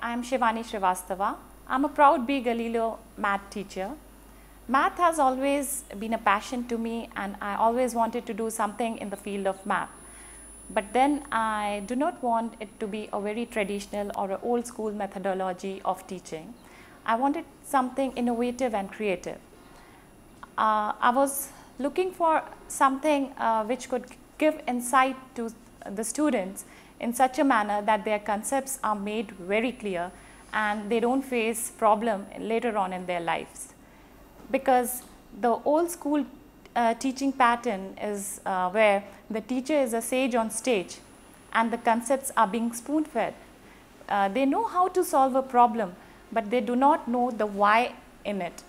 I'm Shivani Srivastava. I'm a proud beGalileo math teacher. Math has always been a passion to me, and I always wanted to do something in the field of math. But then I do not want it to be a very traditional or an old school methodology of teaching. I wanted something innovative and creative. I was looking for something which could give insight to the students in such a manner that their concepts are made very clear and they don't face problem later on in their lives. Because the old school teaching pattern is where the teacher is a sage on stage and the concepts are being spoon-fed. They know how to solve a problem, but they do not know the why in it.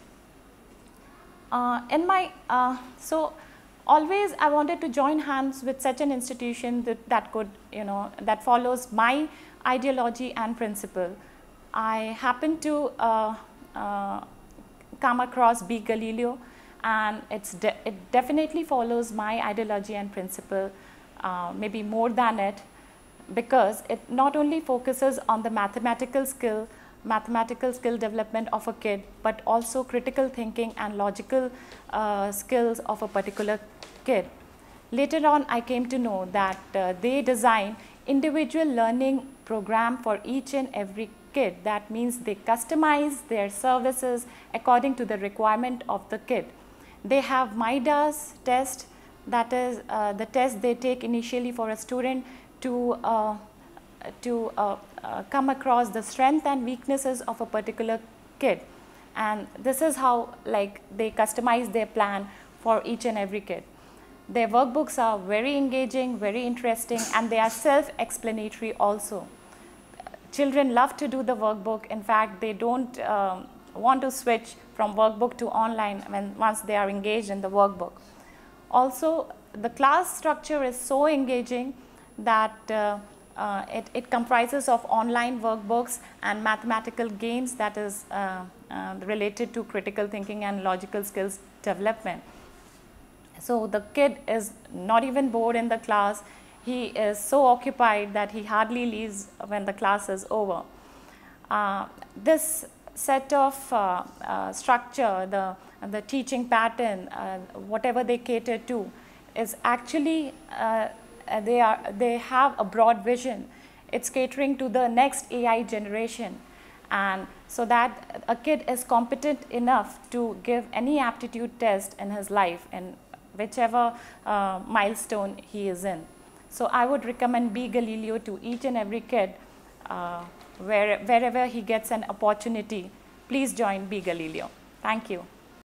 Always I wanted to join hands with such an institution that follows my ideology and principle. I happened to come across beGalileo, and it definitely follows my ideology and principle, maybe more than it, because it not only focuses on the mathematical skill development of a kid, but also critical thinking and logical skills of a particular kid. Later on, I came to know that they design individual learning program for each and every kid. That means they customize their services according to the requirement of the kid. They have MIDAS test, that is the test they take initially for a student to come across the strengths and weaknesses of a particular kid, and this is how they customize their plan for each and every kid. Their workbooks are very engaging, very interesting, and they are self-explanatory also. Children love to do the workbook. In fact, they don't want to switch from workbook to online once they are engaged in the workbook. Also, the class structure is so engaging that it comprises of online workbooks and mathematical games that is related to critical thinking and logical skills development. So the kid is not even bored in the class. He is so occupied that he hardly leaves when the class is over. This set of structure, the teaching pattern, whatever they cater to, is actually they have a broad vision. It's catering to the next AI generation, and so that a kid is competent enough to give any aptitude test in his life and whichever milestone he is in. So I would recommend beGalileo to each and every kid. Wherever he gets an opportunity, please join beGalileo. Thank you.